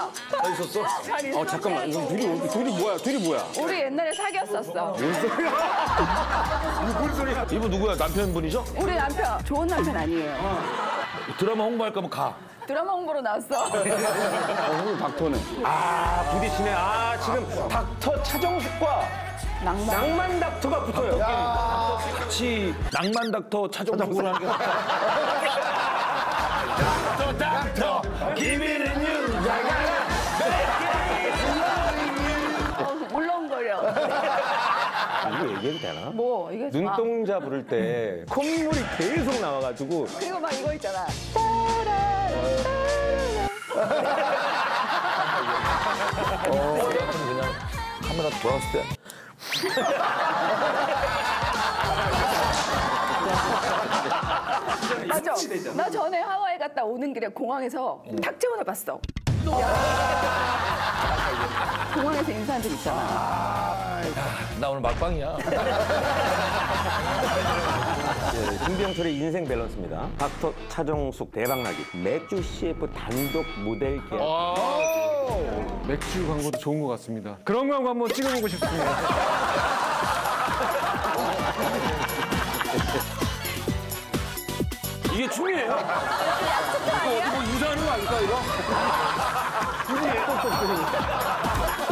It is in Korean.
잘 있었어? 잘 있었어. 아, 잠깐만. 이거 둘이 뭐야? 둘이 뭐야? 우리 옛날에 사귀었었어. 무슨 소리야? 무슨 소리야? 이분 누구야? 남편분이죠? 우리 남편. 좋은 남편 아니에요. 드라마 홍보할까 뭐 가. 드라마 홍보로 나왔어. 홍보 닥터는. 아, 부딪히네. 아, 지금 닥터 차정숙과 낭만 닥터가 붙어요. 같이 낭만 닥터 차정숙을 하는 게 닥터 닥터 기미는 유자가라 물렁거려. 이거 얘기해도 되나? 뭐 이게 눈동자 부를 때 콧물이 계속 나와가지고 그리고 막 이거 있잖아. 그냥 카메라 돌아왔을 때. 맞아. 나 전에 하와이 갔다 오는 길에 공항에서 탁재훈을 봤어. 공항에서 인사한 적 있잖아. 나 오늘 막방이야. 김병철의 인생 밸런스입니다. 닥터 차정숙 대박나기. 맥주 CF 단독 모델 계약. 맥주 광고도 좋은 것 같습니다. 그런 광고 한번 찍어보고 싶습니다. 이게 춤이에요? 이거 어떻게 뭐 유사하는 거 아닐까, 이거? 춤이에요?